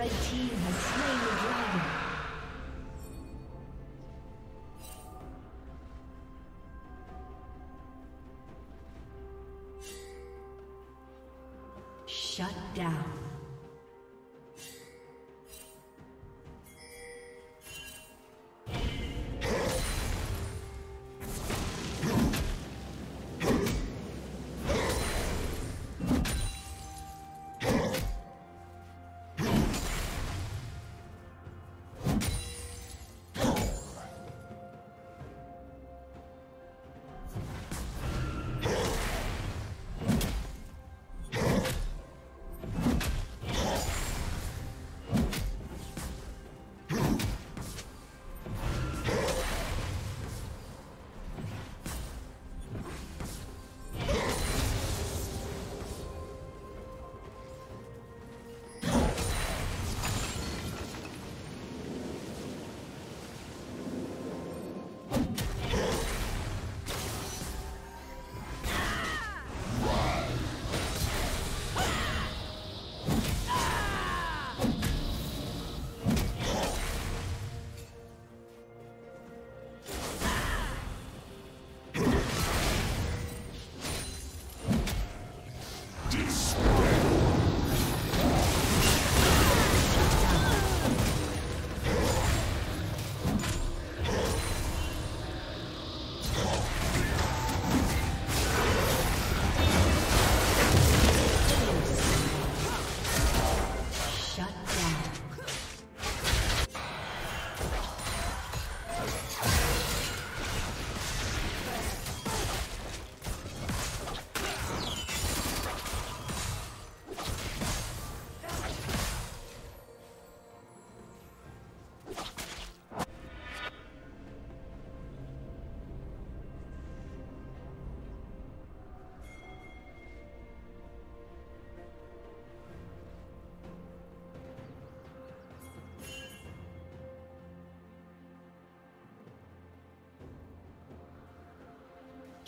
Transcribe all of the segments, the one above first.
Red team has slain the dragon. Shut down.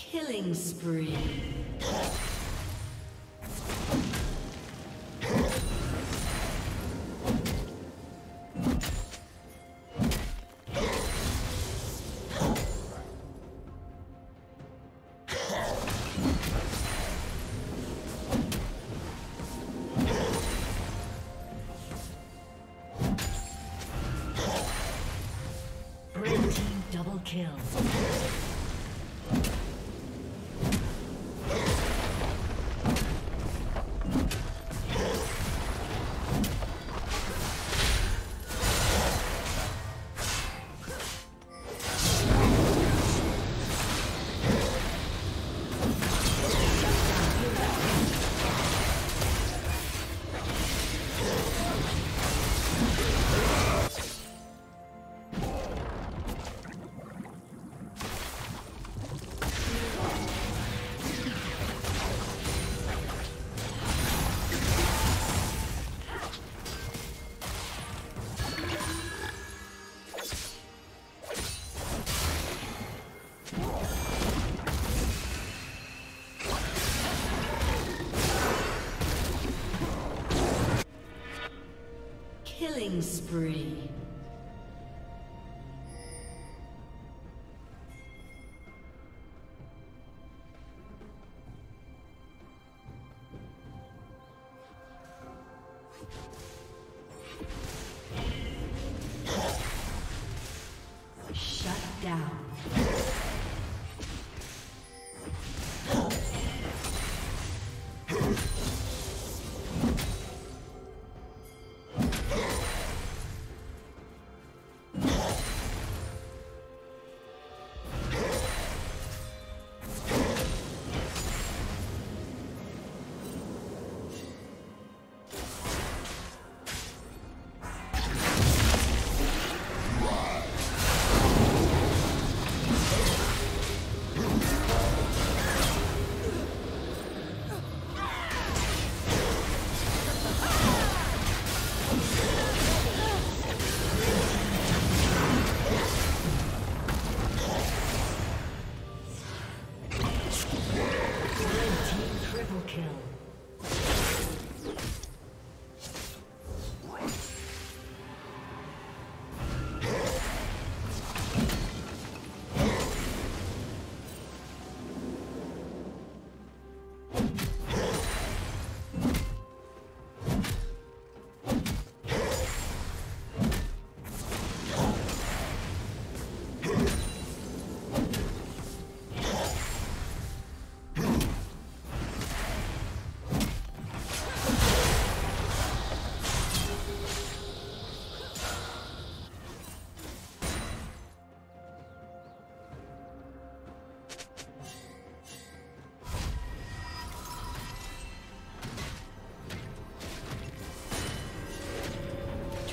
Killing spree. Red team double kill. Killing spree. Shut down.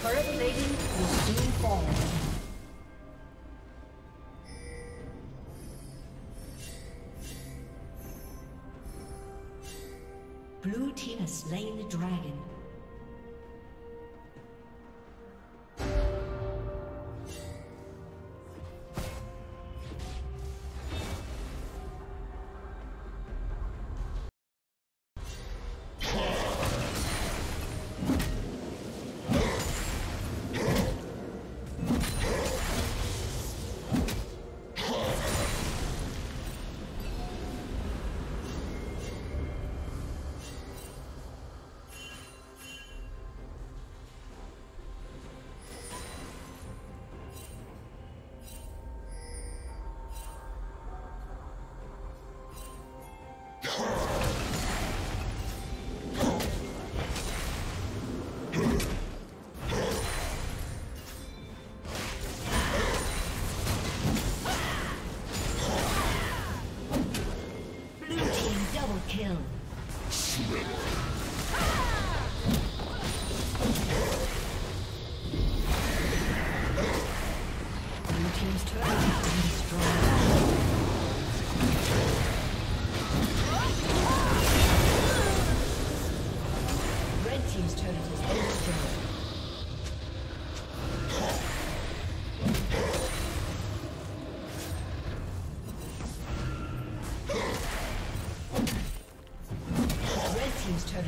Turret plating will soon fall. Blue team has slain the dragon. Kill. Blue team's turret has been destroyed. Red team's turret has been destroyed. Red team's turret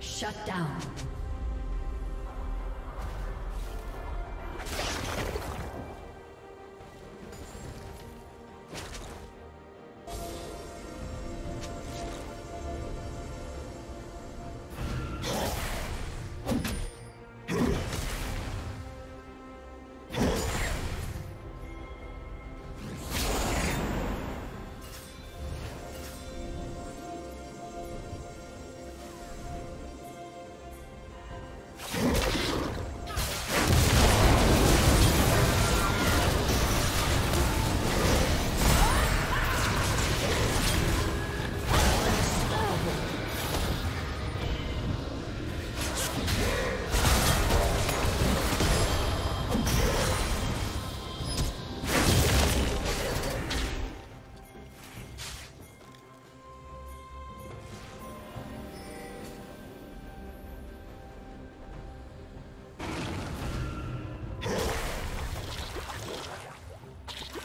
Shut down.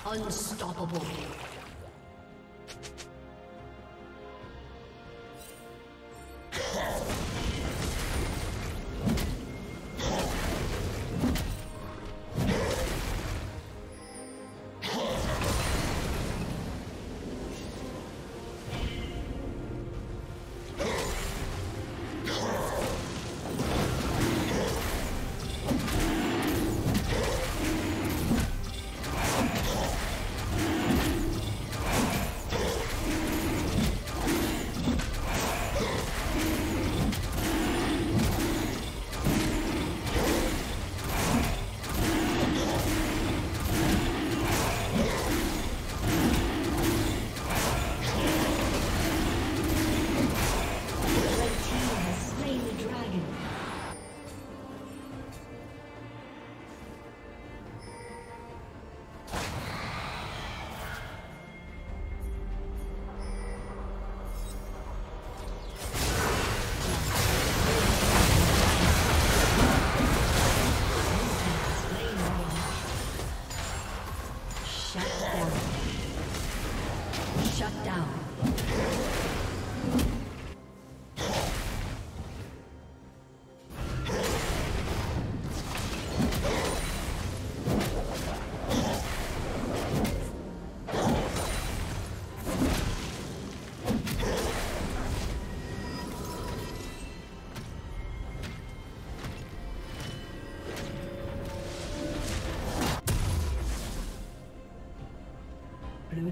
Unstoppable. Blue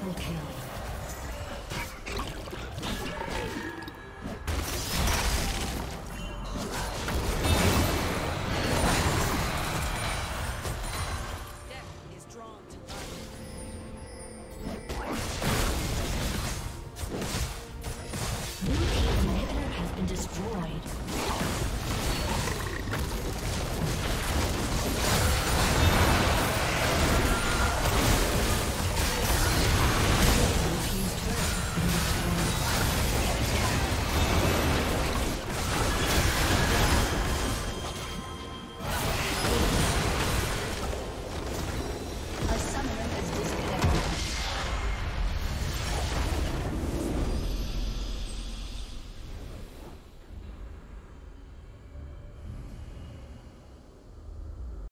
Triple kill.